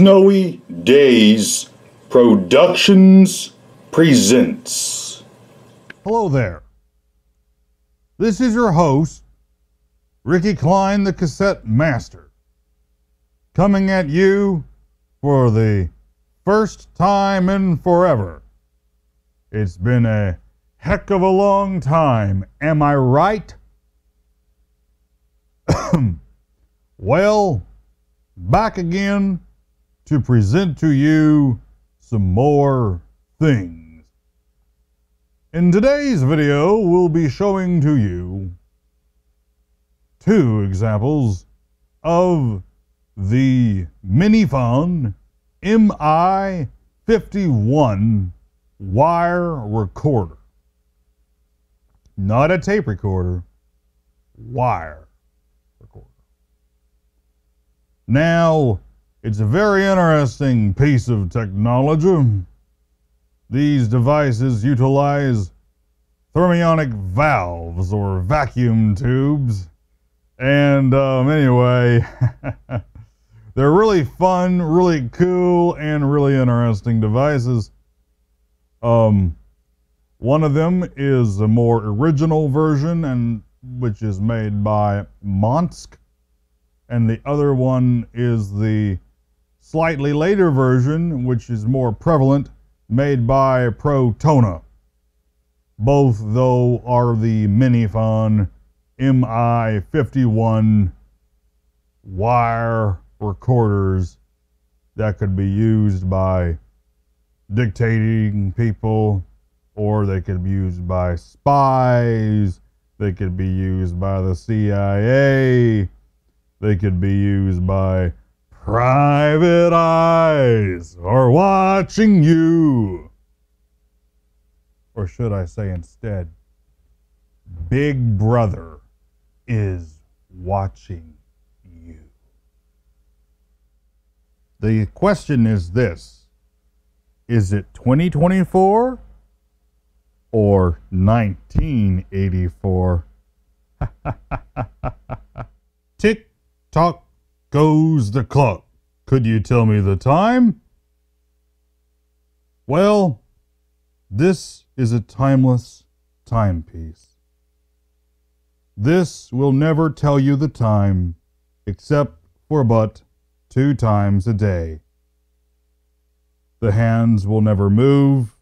Snowy Days Productions presents. Hello there. This is your host, Ricky Klein, the Cassette Master, coming at you for the first time in forever. It's been a heck of a long time, am I right? Well, back again to present to you some more things. In today's video, we'll be showing to you two examples of the Minifon MI51 wire recorder. Not a tape recorder, wire recorder. Now, it's a very interesting piece of technology. These devices utilize thermionic valves or vacuum tubes. And anyway, they're really fun, really cool, and really interesting devices. One of them is a more original version, and which is made by Monske, and the other one is the slightly later version, which is more prevalent, made by Protona. Both, though, are the Minifon MI51 wire recorders that could be used by dictating people, or they could be used by spies, they could be used by the CIA, they could be used by private eyes are watching you. Or should I say instead, Big Brother is watching you. The question is this: is it 2024 or 1984? Tick tock goes the clock. Could you tell me the time? Well, this is a timeless timepiece. This will never tell you the time, except for but two times a day. The hands will never move.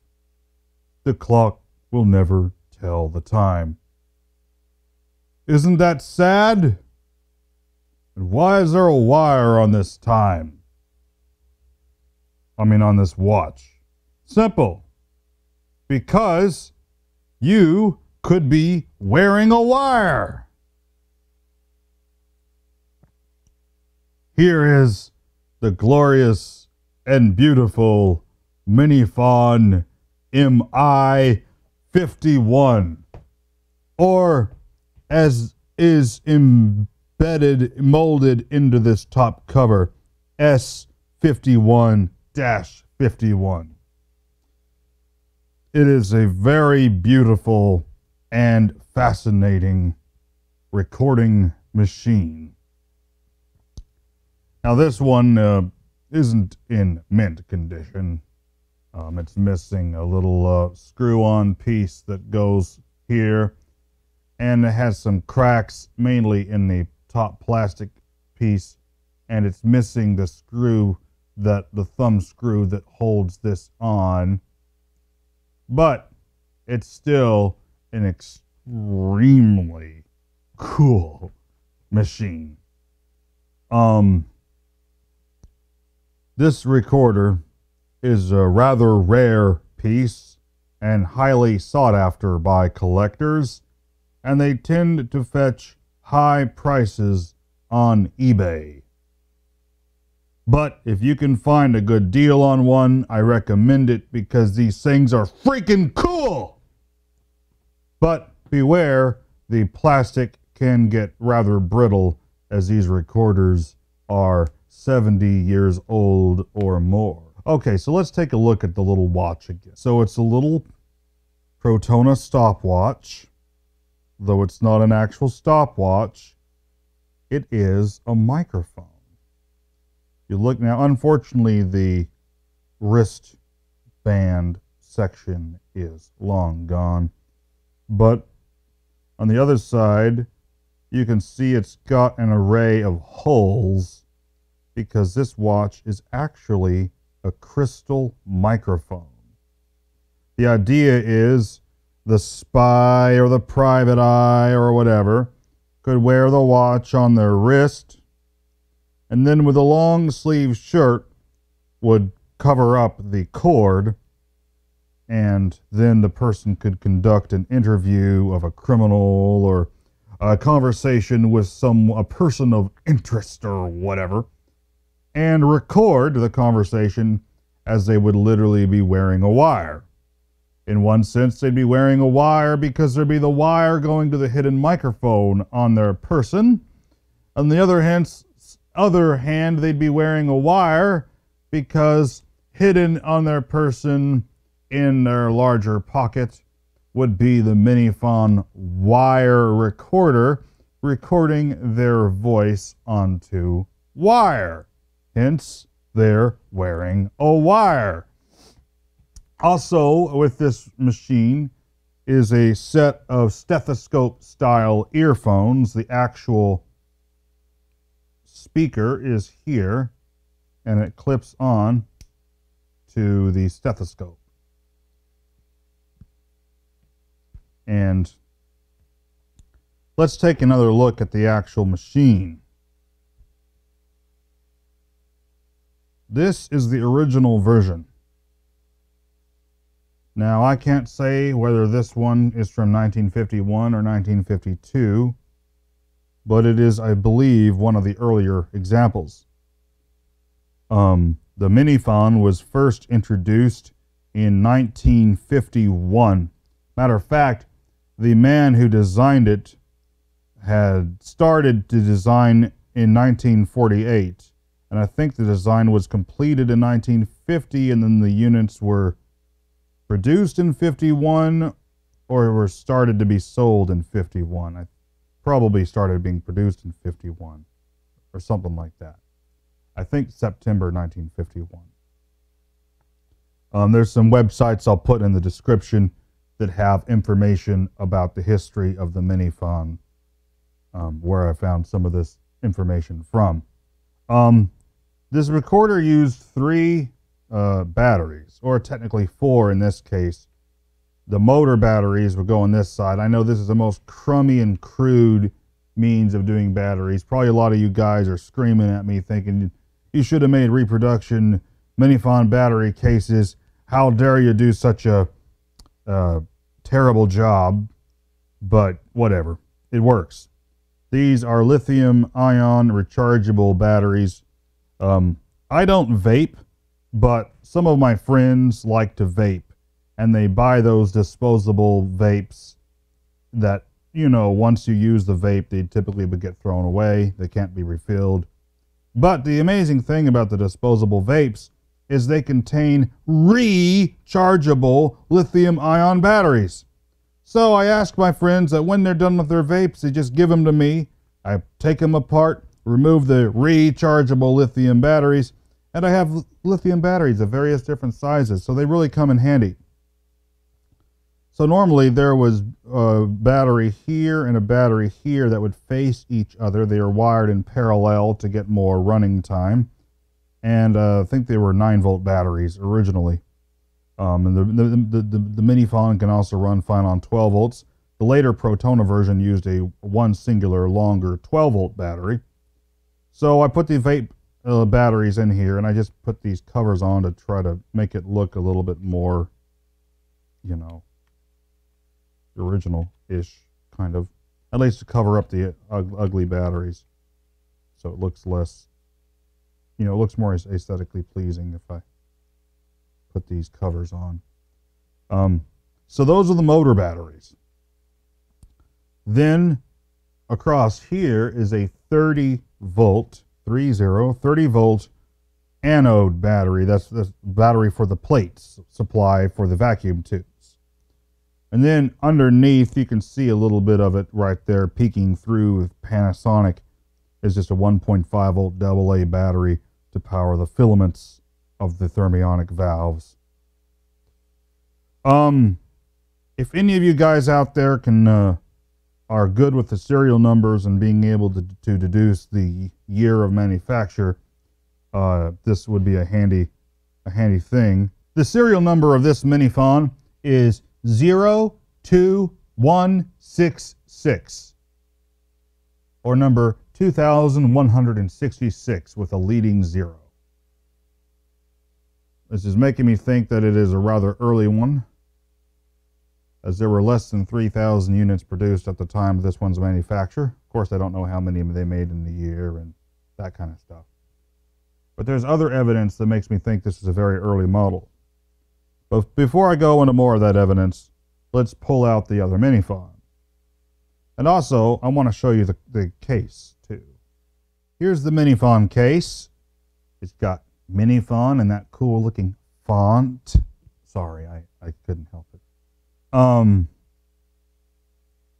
The clock will never tell the time. Isn't that sad? And why is there a wire on this time? I mean, on this watch? Simple. Because you could be wearing a wire. Here is the glorious and beautiful Minifon MI51, or as is embedded, molded into this top cover, S51-51. It is a very beautiful and fascinating recording machine. Now this one isn't in mint condition. It's missing a little screw-on piece that goes here, and it has some cracks, mainly in the top plastic piece, and it's missing the screw, that the thumb screw that holds this on. But it's still an extremely cool machine. This recorder is a rather rare piece and highly sought after by collectors, and they tend to fetch high prices on eBay. But if you can find a good deal on one, I recommend it, because these things are freaking cool! But beware, the plastic can get rather brittle, as these recorders are 70 years old or more. Okay, so let's take a look at the little watch again. So it's a little Protona stopwatch, though it's not an actual stopwatch. It is a microphone. you look now, unfortunately, the wrist band section is long gone, but on the other side, you can see it's got an array of holes because this watch is actually a crystal microphone. The idea is the spy or the private eye or whatever could wear the watch on their wrist and then with a long sleeve shirt would cover up the cord, and then the person could conduct an interview of a criminal or a conversation with a person of interest or whatever, and record the conversation as they would literally be wearing a wire. In one sense, they'd be wearing a wire because there'd be the wire going to the hidden microphone on their person. On the other hand, they'd be wearing a wire because hidden on their person in their larger pocket would be the Minifon wire recorder recording their voice onto wire. Hence, they're wearing a wire. Also, with this machine is a set of stethoscope-style earphones. The actual speaker is here, and it clips on to the stethoscope. And let's take another look at the actual machine. This is the original version. Now, I can't say whether this one is from 1951 or 1952, but it is, I believe, one of the earlier examples. The Minifon was first introduced in 1951. Matter of fact, the man who designed it had started to design in 1948, and I think the design was completed in 1950, and then the units were produced in 51, or were started to be sold in 51. I probably started being produced in 51, or something like that. I think September 1951. There's some websites I'll put in the description that have information about the history of the Minifon, where I found some of this information from. This recorder used three batteries, or technically four in this case. The motor batteries would go on this side. I know this is the most crummy and crude means of doing batteries. Probably a lot of you guys are screaming at me thinking, you should have made reproduction Minifon battery cases. How dare you do such a terrible job, but whatever, it works. These are lithium ion rechargeable batteries. I don't vape, but some of my friends like to vape, and they buy those disposable vapes that, you know, once you use the vape, they typically would get thrown away. They can't be refilled. But the amazing thing about the disposable vapes is they contain rechargeable lithium-ion batteries. So I ask my friends that when they're done with their vapes, they just give them to me. I take them apart, remove the rechargeable lithium batteries, and I have lithium batteries of various different sizes, so they really come in handy. So normally there was a battery here and a battery here that would face each other. They are wired in parallel to get more running time. And I think they were 9-volt batteries originally. And the Minifon can also run fine on 12 volts. The later Protona version used a one singular longer 12-volt battery. So I put the vape batteries in here, and I just put these covers on to try to make it look a little bit more, you know, original-ish, kind of. At least to cover up the ugly batteries, so it looks less, you know, it looks more aesthetically pleasing if I put these covers on. So those are the motor batteries. Then across here is a 30 volt anode battery. That's the battery for the plates, supply for the vacuum tubes. And then underneath, you can see a little bit of it right there peeking through with Panasonic. It's just a 1.5 volt AA battery to power the filaments of the thermionic valves. If any of you guys out there are good with the serial numbers and being able to deduce the year of manufacture, this would be a handy thing. The serial number of this Minifon is 02166, or number 2166 with a leading zero. This is making me think that it is a rather early one, as there were less than 3,000 units produced at the time of this one's manufacture. Of course, I don't know how many they made in the year and that kind of stuff. But there's other evidence that makes me think this is a very early model. But before I go into more of that evidence, let's pull out the other Minifon. And also, I want to show you the case, too. Here's the Minifon case. It's got Minifon and that cool-looking font. Sorry, I couldn't help it. The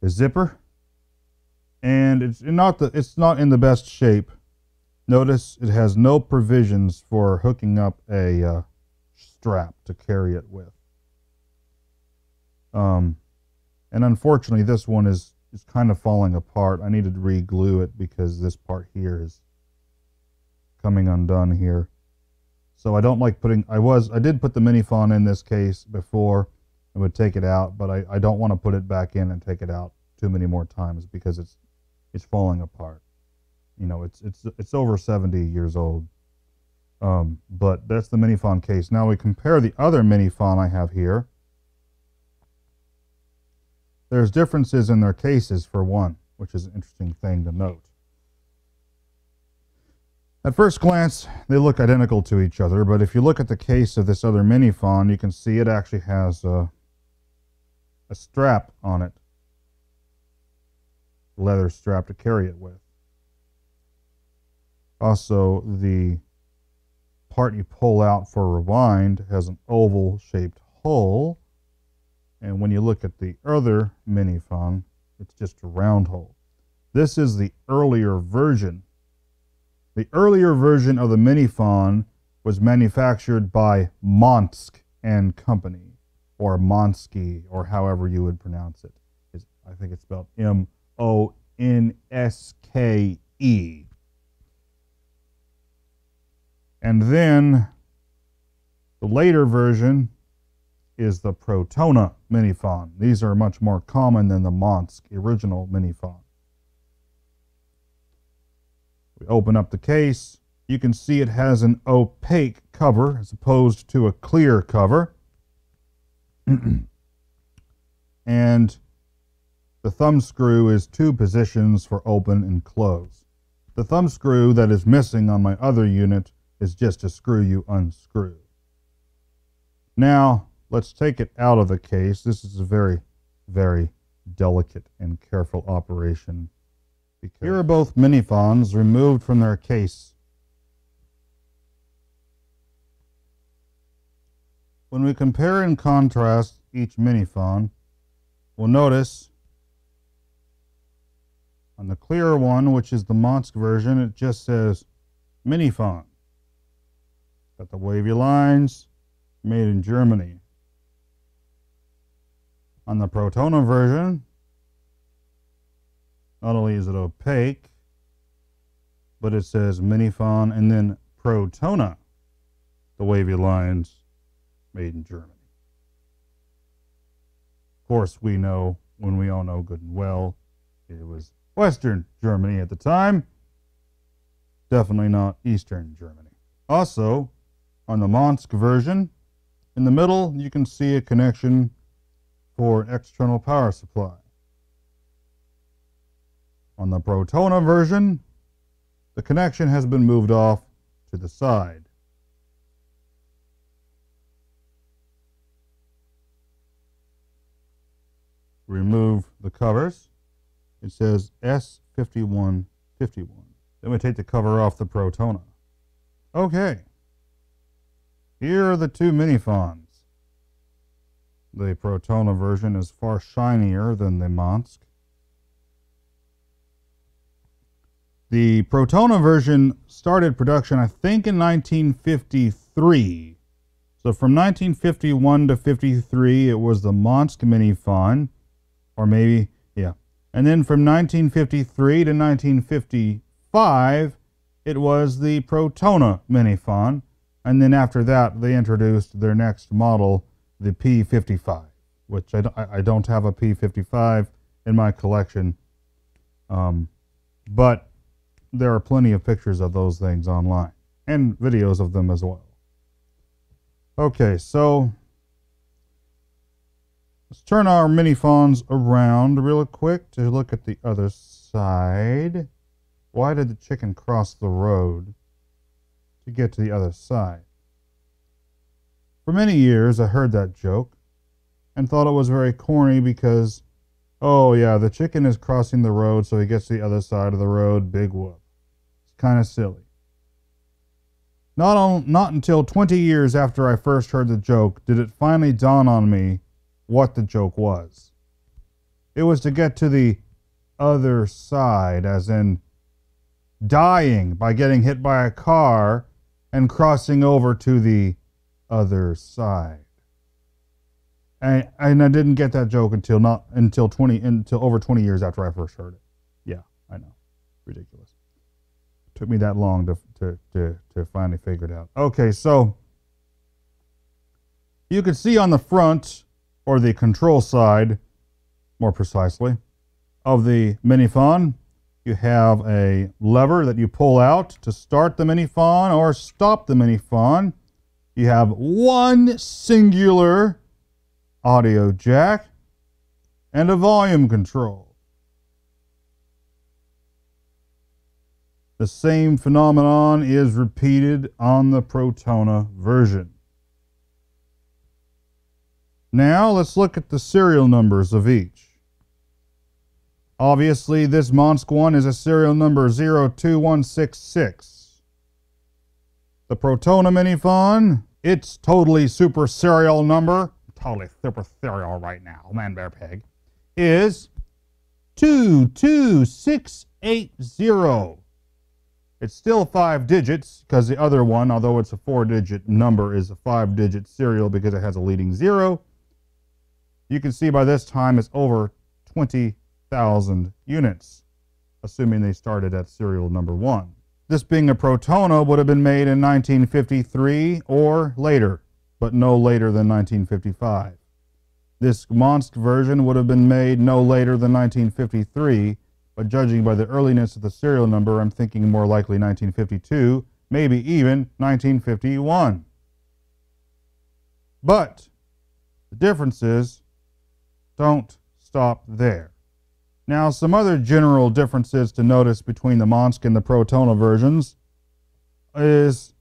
zipper, and it's not in the best shape. Notice it has no provisions for hooking up a strap to carry it with. And unfortunately, this one is kind of falling apart. I need to re-glue it because this part here is coming undone here. So I don't like putting. I did put the Minifon in this case before. I would take it out, but I don't want to put it back in and take it out too many more times because it's falling apart. You know, it's over 70 years old. But that's the Minifon case. Now we compare the other Minifon I have here. There's differences in their cases for one, which is an interesting thing to note. At first glance, they look identical to each other, but if you look at the case of this other Minifon, you can see it actually has a strap on it, leather strap to carry it with. Also, the part you pull out for rewind has an oval-shaped hole, and when you look at the other Minifon, it's just a round hole. This is the earlier version. The earlier version of the Minifon was manufactured by Monske and Company, or Monske, or however you would pronounce it. I think it's spelled M-O-N-S-K-E. And then the later version is the Protona Minifon. These are much more common than the Monske original Minifon. We open up the case. You can see it has an opaque cover as opposed to a clear cover. And the thumb screw is two positions for open and close. The thumb screw that is missing on my other unit is just a screw you unscrew. Now, let's take it out of the case. This is a very, very delicate and careful operation. Here are both Minifons removed from their case. When we compare and contrast each Minifon, we'll notice on the clearer one, which is the Monske version, it just says Minifon. Got the wavy lines, made in Germany. On the Protona version, not only is it opaque, but it says Minifon and then Protona, the wavy lines, made in Germany. Of course, we know, when we all know good and well, it was Western Germany at the time, definitely not Eastern Germany. Also, on the Monske version, in the middle, you can see a connection for an external power supply. On the Protona version, the connection has been moved off to the side. Remove the covers. It says S5151. Then we take the cover off the Protona. Okay. Here are the two Minifons. The Protona version is far shinier than the Monske. The Protona version started production, I think, in 1953. So from 1951 to 53, it was the Monske Minifon, or maybe, yeah. And then from 1953 to 1955, it was the Protona Minifon. And then after that, they introduced their next model, the P55, which I don't have a P55 in my collection. But there are plenty of pictures of those things online and videos of them as well. Okay, so let's turn our minifons around real quick to look at the other side. Why did the chicken cross the road to get to the other side? For many years, I heard that joke and thought it was very corny because, oh yeah, the chicken is crossing the road, so he gets to the other side of the road, big whoop. It's kind of silly. Not until 20 years after I first heard the joke did it finally dawn on me what the joke was. It was to get to the other side, as in dying by getting hit by a car and crossing over to the other side. And I didn't get that joke until over 20 years after I first heard it. Yeah, I know, ridiculous. It took me that long to finally figure it out. Okay, so you can see on the front, or the control side, more precisely, of the minifon, you have a lever that you pull out to start the minifon or stop the minifon. You have one singular audio jack and a volume control. The same phenomenon is repeated on the Protona version. Now let's look at the serial numbers of each. Obviously this Monske one is a serial number 02166. The Protona minifon, it's totally super serial number, totally super serial right now, man bear pig, is 22680. It's still 5 digits because the other one, although it's a 4-digit number, is a 5-digit serial because it has a leading 0. You can see by this time it's over 20,000 units, assuming they started at serial number 1. This being a Protona would have been made in 1953 or later, but no later than 1955. This Monske version would have been made no later than 1953, but judging by the earliness of the serial number, I'm thinking more likely 1952, maybe even 1951. But the differences don't stop there. Now, some other general differences to notice between the Monske and the Protona versions is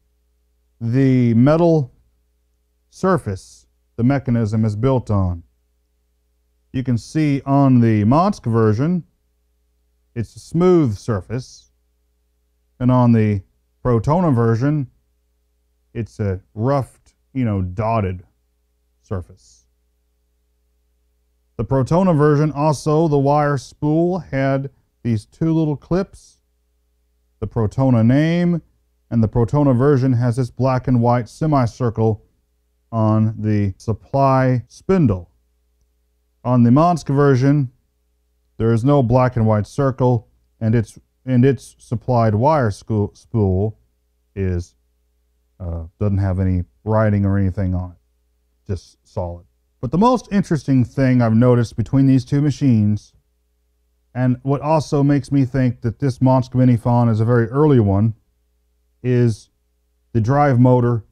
the metal surface the mechanism is built on. You can see on the Monske version, it's a smooth surface, and on the Protona version, it's a roughed, dotted surface. The Protona version also, the wire spool had these two little clips, the Protona name, and the Protona version has this black and white semicircle on the supply spindle. On the Monske version, there is no black and white circle, and its supplied wire spool is doesn't have any writing or anything on it, just solid. But the most interesting thing I've noticed between these two machines, and what also makes me think that this Monske minifon is a very early one, is the drive motor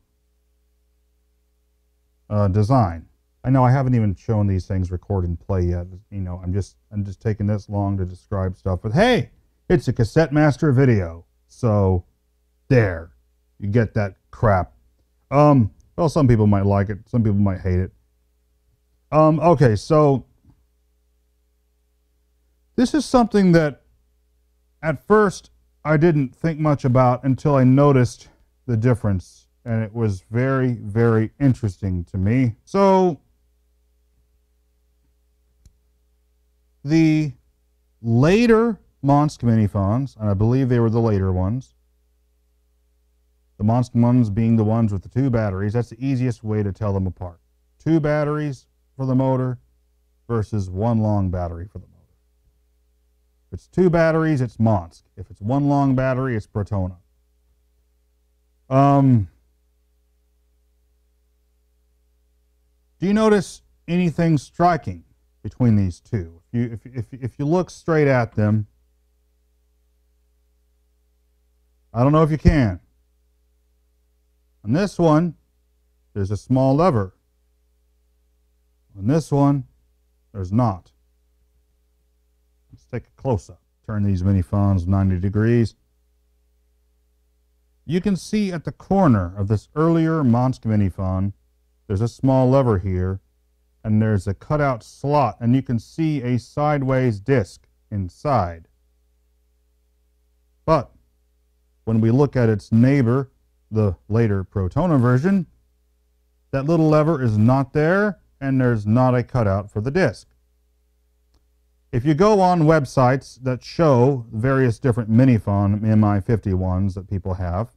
design. I know I haven't even shown these things record and play yet. I'm just taking this long to describe stuff, but hey, it's a Cassette Master video, so there, you get that crap. Well, some people might like it, some people might hate it. Okay, so this is something that at first I didn't think much about until I noticed the difference. And it was very, very interesting to me. So the later Monske Minifons, and I believe they were the later ones. The Monske ones being the ones with the two batteries, that's the easiest way to tell them apart. Two batteries for the motor versus one long battery for the motor. If it's two batteries, it's Monske. If it's one long battery, it's Protona. Do you notice anything striking between these two? If you look straight at them, I don't know if you can. On this one, there's a small lever. On this one, there's not. Let's take a close-up. Turn these Minifons 90 degrees. You can see at the corner of this earlier Monske Minifon, there's a small lever here, and there's a cutout slot, and you can see a sideways disc inside. But when we look at its neighbor, the later Protona version, that little lever is not there, and there's not a cutout for the disc. If you go on websites that show various different Minifon MI51s that people have,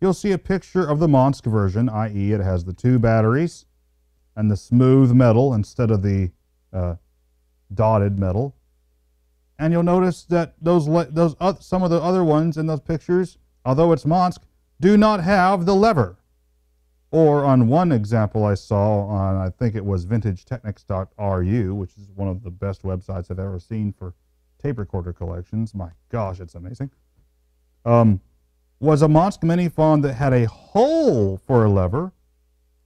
you'll see a picture of the Monske version, i.e. it has the two batteries and the smooth metal instead of the dotted metal. And you'll notice that some of the other ones in those pictures, although it's Monske, do not have the lever. Or on one example I saw on, I think it was vintage-technics.ru, which is one of the best websites I've ever seen for tape recorder collections. My gosh, it's amazing. Was a Monske Minifon that had a hole for a lever,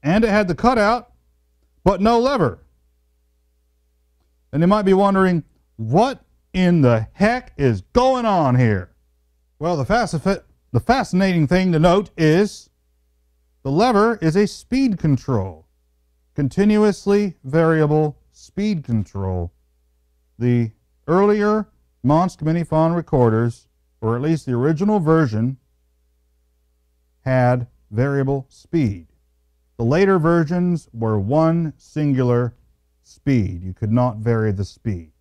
and it had the cutout, but no lever. And you might be wondering, what in the heck is going on here? Well, the fascinating thing to note is the lever is a speed control, continuously variable speed control. The earlier Monske Minifon recorders, or at least the original version, had variable speed. The later versions were one singular speed. You could not vary the speed.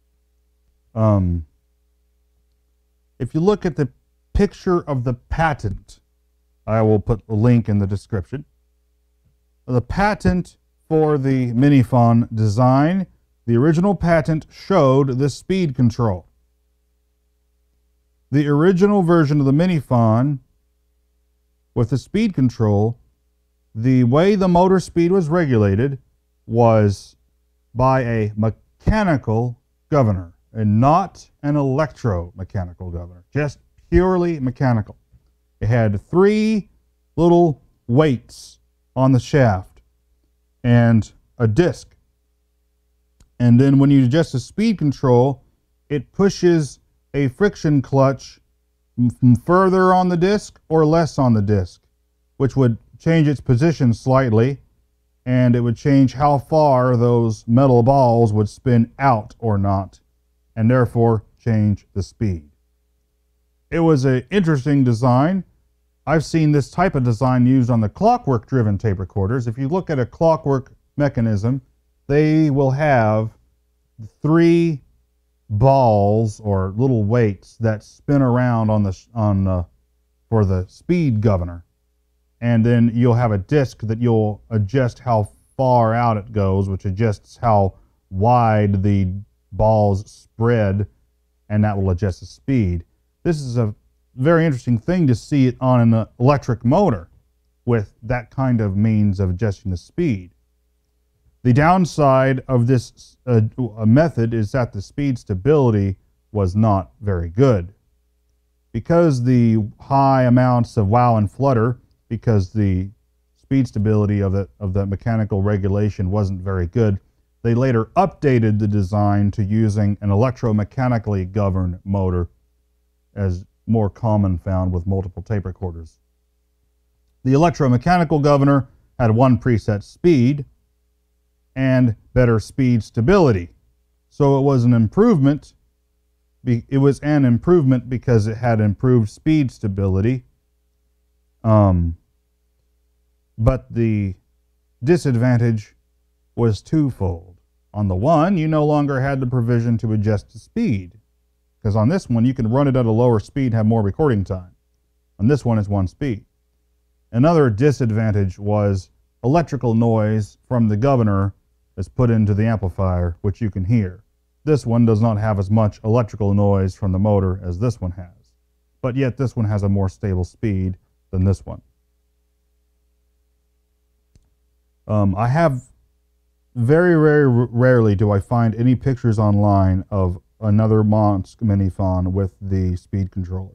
If you look at the picture of the patent, I will put a link in the description. The patent for the Minifon design, the original patent showed the speed control. The original version of the Minifon with the speed control, the way the motor speed was regulated was by a mechanical governor and not an electromechanical governor, just purely mechanical. It had three little weights on the shaft and a disc. And then when you adjust the speed control, it pushes a friction clutch from further on the disc or less on the disc, which would change its position slightly, and it would change how far those metal balls would spin out or not, and therefore change the speed. It was an interesting design. I've seen this type of design used on the clockwork-driven tape recorders. If you look at a clockwork mechanism, they will have three balls or little weights that spin around on for the speed governor, and then you'll have a disc that you'll adjust how far out it goes, which adjusts how wide the balls spread, and that will adjust the speed. This is a very interesting thing to see it on an electric motor with that kind of means of adjusting the speed. The downside of this method is that the speed stability was not very good. Because the high amounts of wow and flutter, because the speed stability of the mechanical regulation wasn't very good, they later updated the design to using an electromechanically governed motor, as more common found with multiple tape recorders. The electromechanical governor had one preset speed and better speed stability. So it was an improvement. It was an improvement because it had improved speed stability. But the disadvantage was twofold. On the one, you no longer had the provision to adjust the speed. because on this one you can run it at a lower speed, have more recording time. On this one, it's one speed. Another disadvantage was electrical noise from the governor is put into the amplifier, which you can hear. This one does not have as much electrical noise from the motor as this one has, but yet this one has a more stable speed than this one. I have very rarely do I find any pictures online of another Monske Minifon with the speed controller.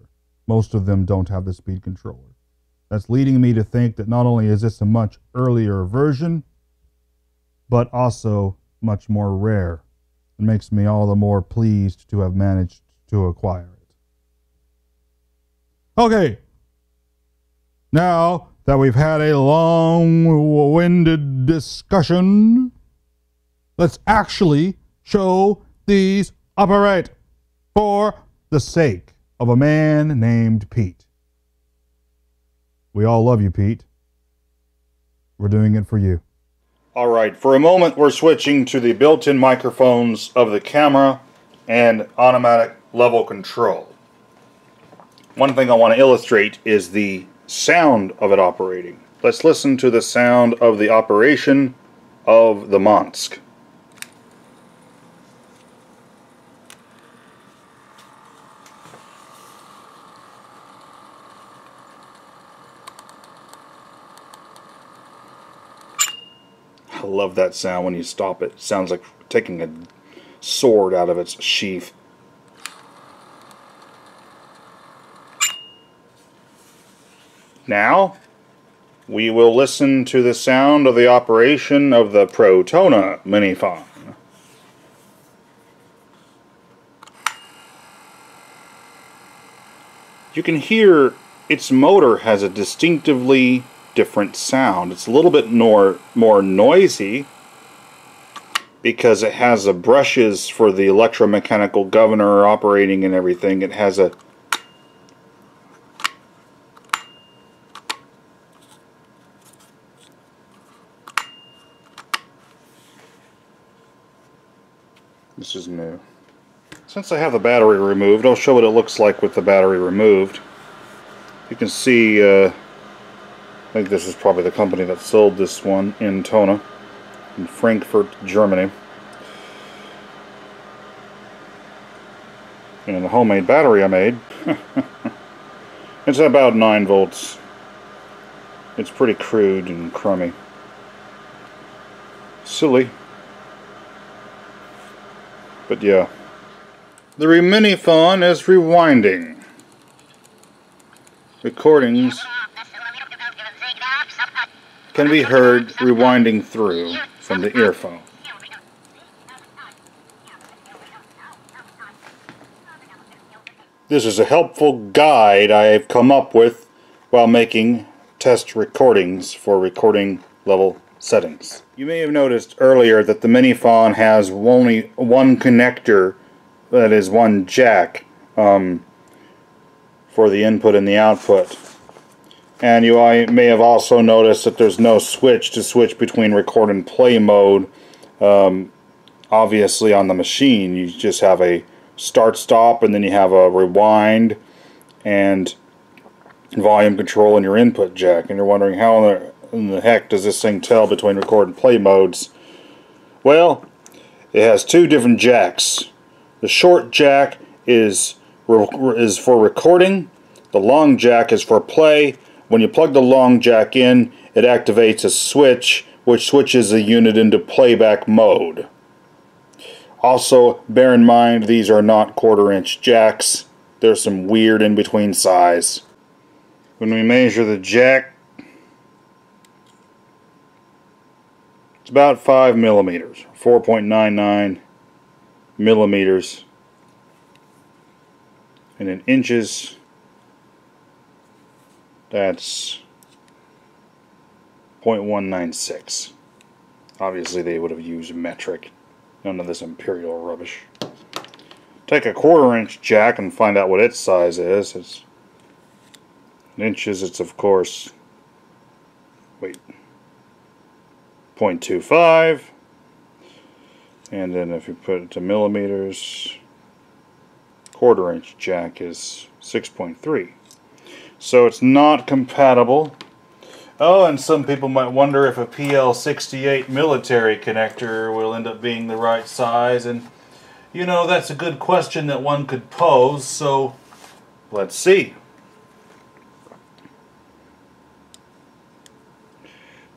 Most of them don't have the speed controller. That's leading me to think that not only is this a much earlier version, but also much more rare. It makes me all the more pleased to have managed to acquire it. Okay, now that we've had a long-winded discussion, let's actually show these operate for the sake of a man named Pete. We all love you, Pete. We're doing it for you. All right, for a moment we're switching to the built-in microphones of the camera and automatic level control. One thing I want to illustrate is the sound of it operating. Let's listen to the sound of the operation of the Monske. I love that sound when you stop it. It sounds like taking a sword out of its sheath. Now, we will listen to the sound of the operation of the Protona Minifon. You can hear its motor has a distinctively different sound. It's a little bit more noisy because it has the brushes for the electromechanical governor operating and everything. It has a This is new. Since I have the battery removed, I'll show what it looks like with the battery removed. You can see I think this is probably the company that sold this one in Tona, in Frankfurt, Germany. And the homemade battery I made. It's about 9 volts. It's pretty crude and crummy. Silly. But yeah. The Minifon is rewinding. Recordings can be heard rewinding through from the earphone. This is a helpful guide I've come up with while making test recordings for recording level settings. You may have noticed earlier that the Minifon has only one connector, that is one jack, for the input and the output. And you may have also noticed that there's no switch to switch between record and play mode. Obviously on the machine you just have a start-stop and then you have a rewind and volume control in your input jack. And you're wondering how in the heck does this thing tell between record and play modes? Well, it has two different jacks. The short jack is for recording. The long jack is for play. When you plug the long jack in, it activates a switch, which switches the unit into playback mode. Also, bear in mind, these are not quarter-inch jacks. There's some weird in-between size. When we measure the jack, it's about 5 millimeters, 4.99 millimeters. And in inches, that's 0.196. Obviously they would have used metric. None of this imperial rubbish. Take a quarter-inch jack and find out what its size is. It's in inches, it's of course 0.25. And then if you put it to millimeters, quarter-inch jack is 6.3. So it's not compatible. Oh, and some people might wonder if a PL68 military connector will end up being the right size, and you know, that's a good question that one could pose, so let's see.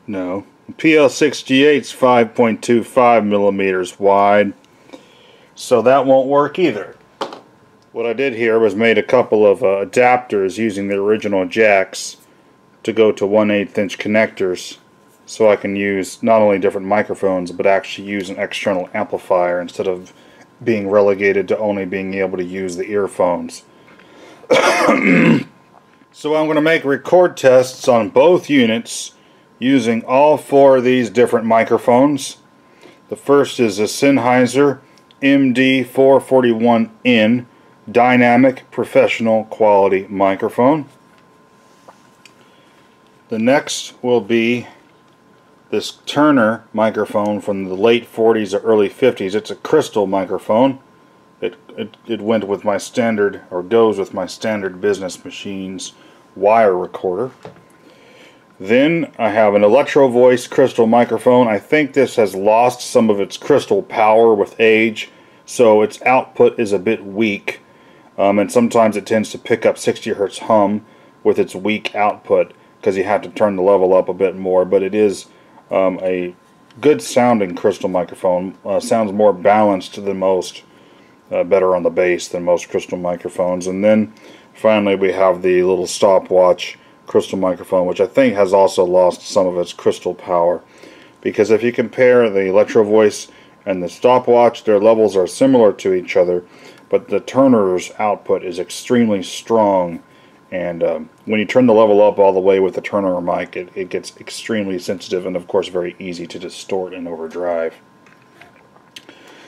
No, PL68's 5.25 millimeters wide, so that won't work either. What I did here was made a couple of adapters using the original jacks to go to 1/8" connectors, so I can use not only different microphones but actually use an external amplifier instead of being relegated to only being able to use the earphones. So I'm going to make record tests on both units using all four of these different microphones. The first is a Sennheiser MD441N dynamic professional quality microphone. The next will be this Turner microphone from the late 40s or early 50s. It's a crystal microphone. It went with my standard, or goes with my standard business machines wire recorder. Then I have an Electro-Voice crystal microphone. I think this has lost some of its crystal power with age, so its output is a bit weak, and sometimes it tends to pick up 60 Hz hum with its weak output because you have to turn the level up a bit more, but it is a good sounding crystal microphone. Sounds more balanced than most, better on the bass than most crystal microphones. And then finally we have the little stopwatch crystal microphone, which I think has also lost some of its crystal power, because if you compare the Electro-Voice and the stopwatch, their levels are similar to each other, but the Turner's output is extremely strong. And when you turn the level up all the way with the Turner mic, it gets extremely sensitive and, of course, very easy to distort and overdrive.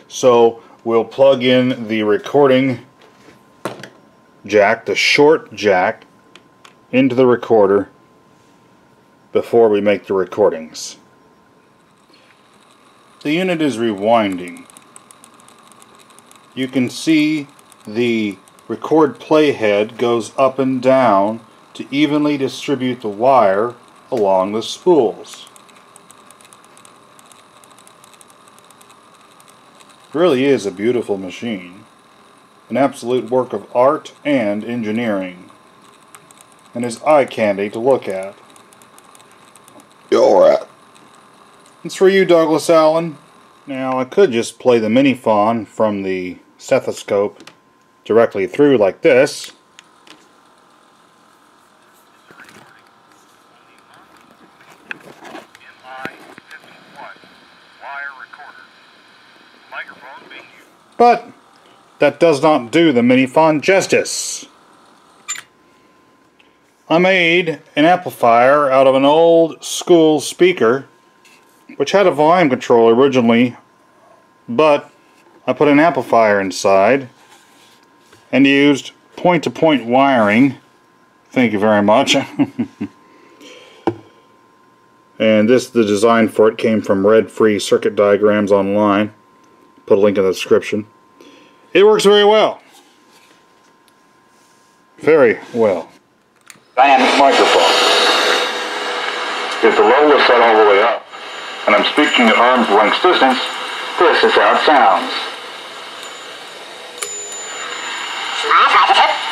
So we'll plug in the recording jack, the short jack, into the recorder before we make the recordings. The unit is rewinding. You can see the record playhead goes up and down to evenly distribute the wire along the spools. It really is a beautiful machine, an absolute work of art and engineering, and is eye candy to look at. You're right. It's for you, Douglas Allen. Now, I could just play the Minifon from the stethoscope directly through like this, but that does not do the Minifon justice. I made an amplifier out of an old school speaker which had a volume control originally, but I put an amplifier inside and used point-to-point wiring. Thank you very much. And the design for it came from Red Free Circuit Diagrams online. Put a link in the description. It works very well. Very well. Dynamic microphone. If the level is set all the way up, and I'm speaking at arm's length distance, this is how it sounds. This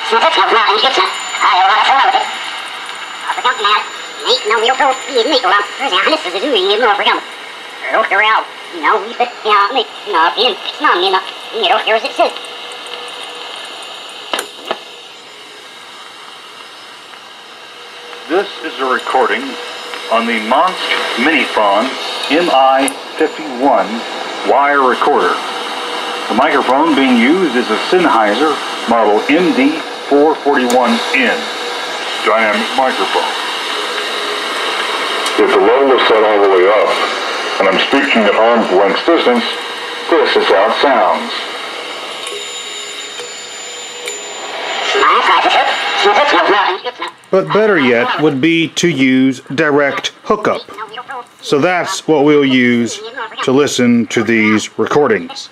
is a recording on the Monske Minifon MI51 wire recorder. The microphone being used is a Sennheiser model MD441N dynamic microphone. If the level is set all the way up and I'm speaking at arm's length distance, this is how it sounds. But better yet would be to use direct hookup. So that's what we'll use to listen to these recordings.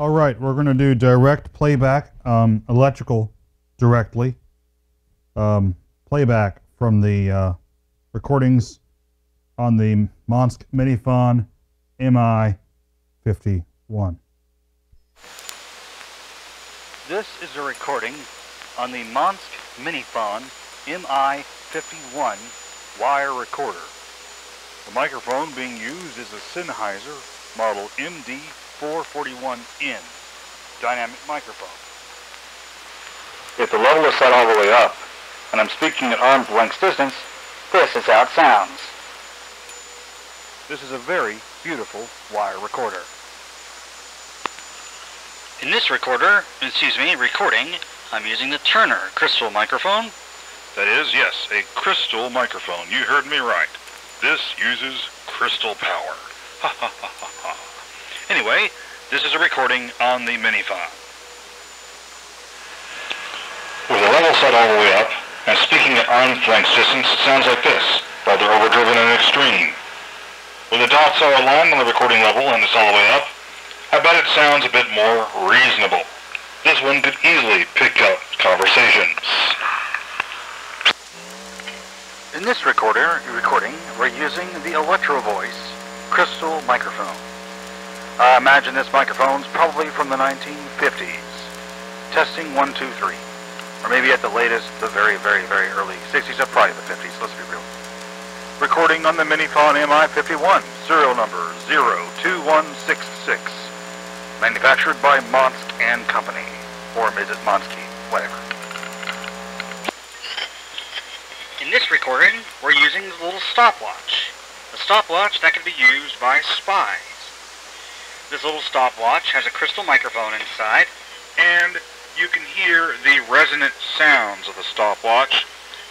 All right, we're going to do direct playback, electrical directly. Playback from the recordings on the Monske Minifon MI51. This is a recording on the Monske Minifon MI51 wire recorder. The microphone being used is a Sennheiser model MD441N dynamic microphone. If the level is set all the way up and I'm speaking at arm's length distance, this is how it sounds. This is a very beautiful wire recorder. In this recording, I'm using the Turner crystal microphone. That is, yes, a crystal microphone. You heard me right. This uses crystal power. Ha ha ha ha ha. Anyway, this is a recording on the Minifon. With the level set all the way up, and speaking at arm's length distance, it sounds like this, rather overdriven and extreme. With the dots are aligned on the recording level and it's all the way up, I bet it sounds a bit more reasonable. This one could easily pick up conversations. In this recording, we're using the Electro-Voice crystal microphone. I imagine this microphone's probably from the 1950s. Testing 1, 2, 3. Or maybe at the latest, the very, very, very early 60s, or probably the 50s, let's be real. Recording on the Minifon MI51, serial number 02166. Manufactured by Monske and Company, or Mrs. Monske, whatever. In this recording, we're using the little stopwatch. A stopwatch that can be used by spies. This little stopwatch has a crystal microphone inside, and you can hear the resonant sounds of the stopwatch.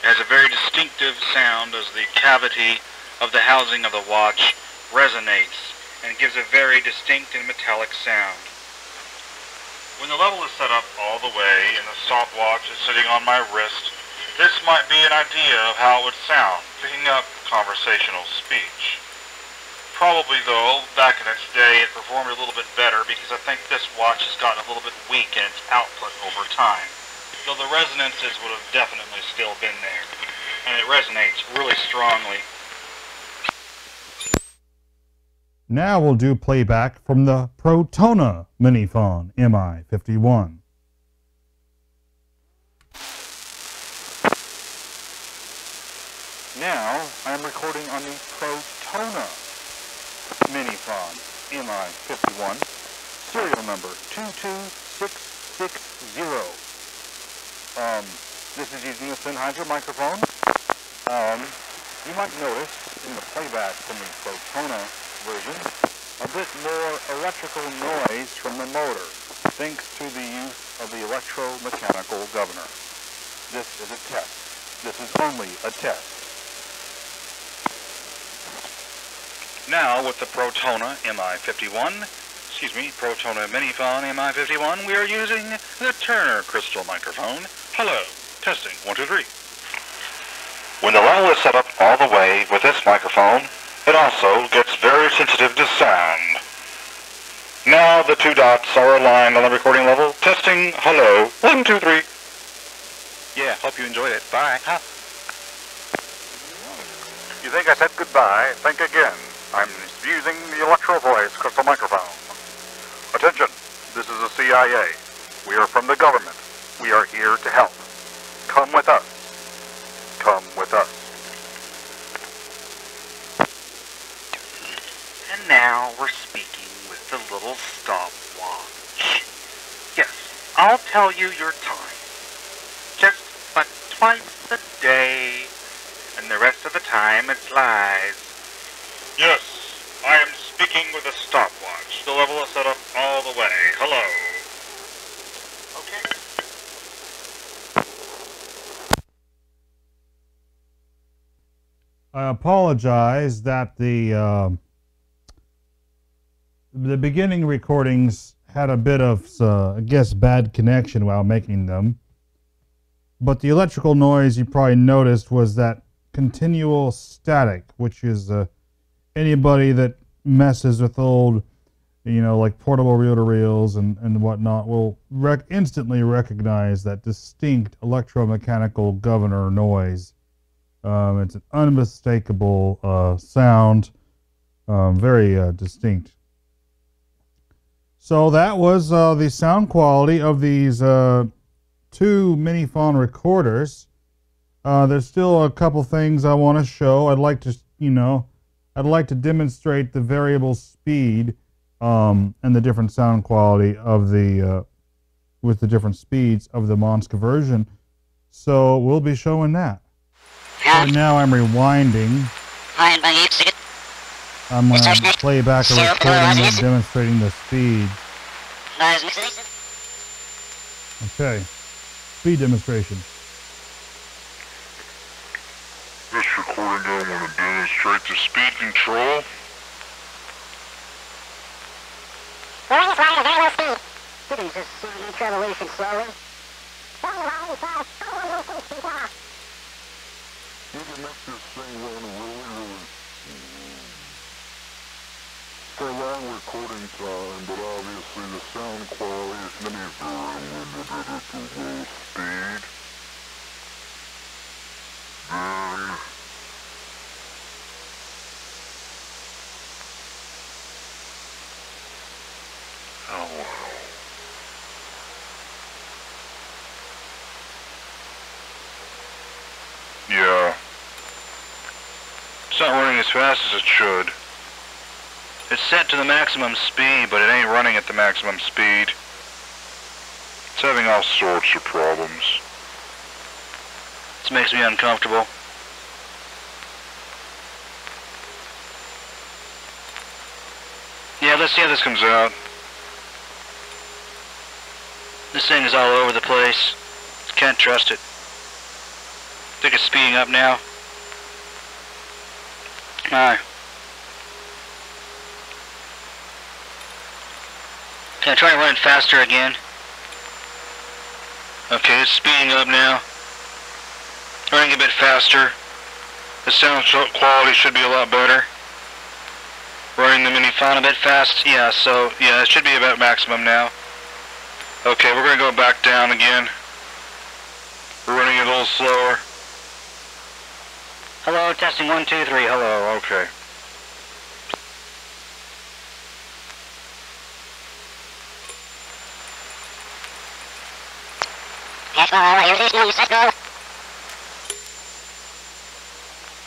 It has a very distinctive sound as the cavity of the housing of the watch resonates and gives a very distinct and metallic sound. When the level is set up all the way and the stopwatch is sitting on my wrist, this might be an idea of how it would sound, picking up conversational speech. Probably, though, back in its day, it performed a little bit better because I think this watch has gotten a little bit weak in its output over time, though the resonances would have definitely still been there, and it resonates really strongly. Now we'll do playback from the Protona Minifon MI51. Now, I'm recording on the Protona Minifon MI51, serial number 22660. This is using a Sennheiser microphone. You might notice in the playback from the Protona version a bit more electrical noise from the motor, thanks to the use of the electromechanical governor. This is a test. This is only a test. Now with the Protona MI51, Protona Minifon MI51, we are using the Turner crystal microphone. Hello, testing 1, 2, 3. When the level is set up all the way with this microphone, it also gets very sensitive to sound. Now the two dots are aligned on the recording level. Testing hello, 1, 2, 3. Yeah, hope you enjoyed it. Bye. Huh? You think I said goodbye? Think again. I'm using the Electro-Voice crystal microphone. Attention, this is the CIA. We are from the government. We are here to help. Come with us. Come with us. And now we're speaking with the little stopwatch. Yes, I'll tell you your time. Just but twice a day, and the rest of the time it's lies. Yes, I am speaking with a stopwatch. The level is set up all the way. Hello. Okay. I apologize that the beginning recordings had a bit of, I guess, bad connection while making them. But the electrical noise you probably noticed was that continual static, which is anybody that messes with old you know, like portable reel-to-reels and whatnot, will instantly recognize that distinct electromechanical governor noise. It's an unmistakable sound, very distinct. So that was the sound quality of these two Minifon recorders. There's still a couple things I want to show. I'd like to, you know, I'd like to demonstrate the variable speed and the different sound quality of the, with the different speeds of the Monske version. So we'll be showing that. So now I'm rewinding. I'm going to play back a recording and demonstrating the speed. Okay, speed demonstration. This recording, I want to demonstrate the speed control. You can make this thing run really for a long recording time, but obviously the sound quality is going to be very limited at the low speed. Then it's not running as fast as it should. It's set to the maximum speed, but it ain't running at the maximum speed. It's having all sorts of problems. This makes me uncomfortable. Yeah, let's see how this comes out. This thing is all over the place. Can't trust it. I think it's speeding up now. Alright. Can I try running faster again? Okay, it's speeding up now. Running a bit faster. The sound quality should be a lot better. Running the Minifon a bit fast. Yeah, so, yeah, it should be about maximum now. Okay, we're going to go back down again. We're running it a little slower. Hello, testing 1, 2, 3, hello, okay.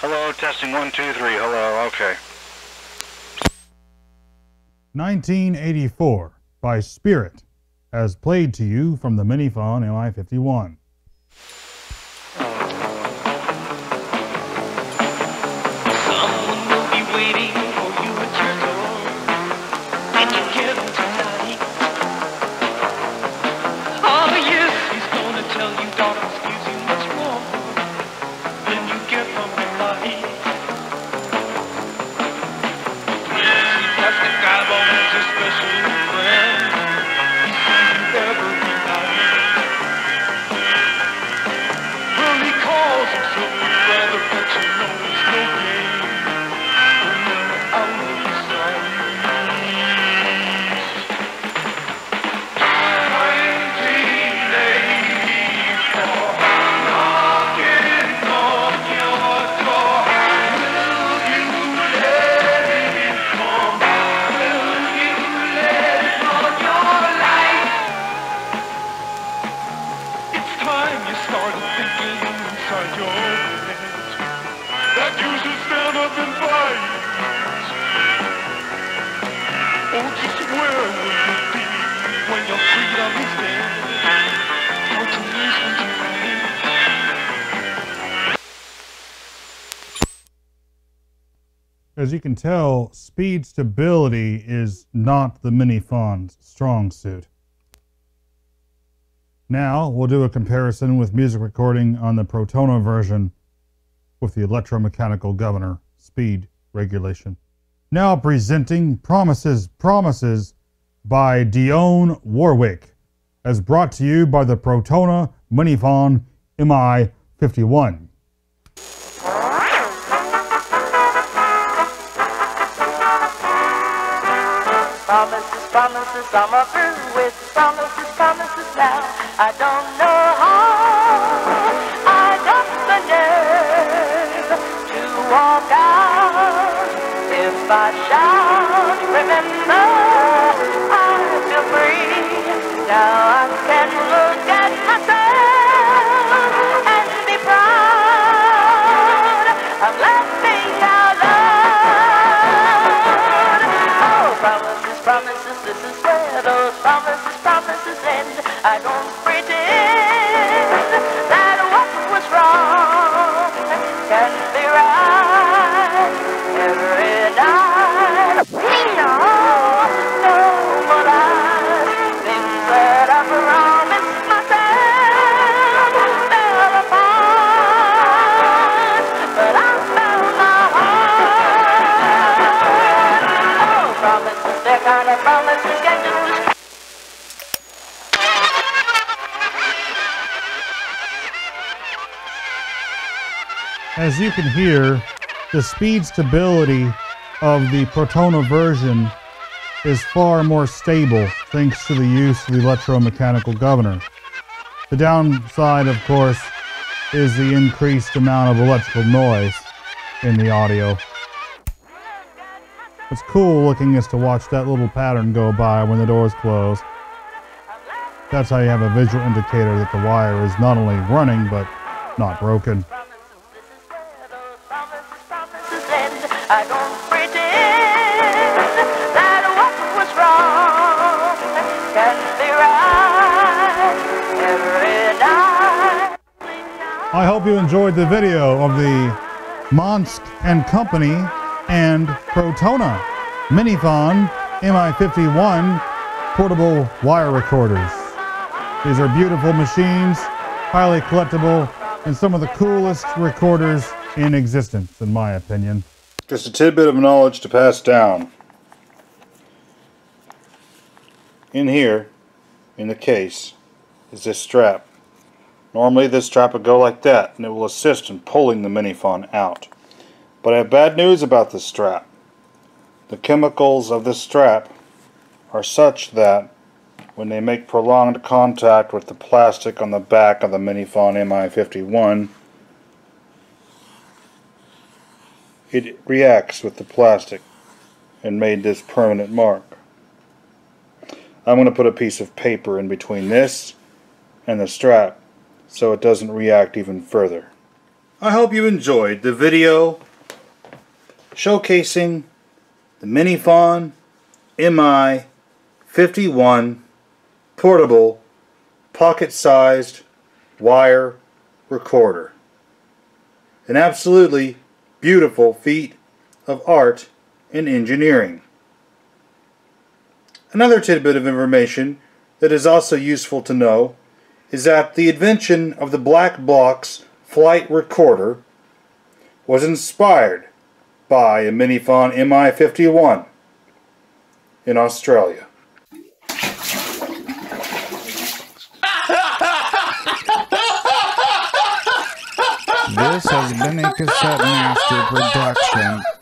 Hello, testing 1, 2, 3, hello, okay. 1984 by Spirit, as played to you from the Minifon MI51. As you can tell, speed stability is not the Minifon's strong suit. Now we'll do a comparison with music recording on the Protona version with the electromechanical governor speed regulation. Now presenting Promises, Promises by Dionne Warwick, as brought to you by the Protona Minifon MI51. Promises, promises, I'm all through with promises, promises now. I don't know how I got the nerve to walk out. If I shout, remember, I feel free. Now I can look at myself and be proud. I'm laughing out loud. Oh, promises, promises, this is where those promises, promises end. I don't pretend that what was wrong can be right every night. No, no more lies. Things that I promised myself fell apart, but I found my heart. Oh, promises, they're kind of promises, get to lose. As you can hear, the speed stability of the Protona version is far more stable thanks to the use of the electromechanical governor. The downside, of course, is the increased amount of electrical noise in the audio. It's cool looking as to watch that little pattern go by when the doors close. That's how you have a visual indicator that the wire is not only running, but not broken. I don't pretend that what was wrong can be right every night. I hope you enjoyed the video of the Monske and Company and Protona Minifon MI51 portable wire recorders. These are beautiful machines, highly collectible, and some of the coolest recorders in existence, in my opinion. Just a tidbit of knowledge to pass down. In here, in the case, is this strap. Normally this strap would go like that, and it will assist in pulling the Minifon out. But I have bad news about this strap. The chemicals of this strap are such that when they make prolonged contact with the plastic on the back of the Minifon MI51, it reacts with the plastic and made this permanent mark. I'm going to put a piece of paper in between this and the strap so it doesn't react even further. I hope you enjoyed the video showcasing the Minifon MI51 portable pocket-sized wire recorder. An absolutely beautiful feat of art and engineering. Another tidbit of information that is also useful to know is that the invention of the Black Bloc's flight recorder was inspired by a Minifon MI51 in Australia. This has been a Cassette Master production.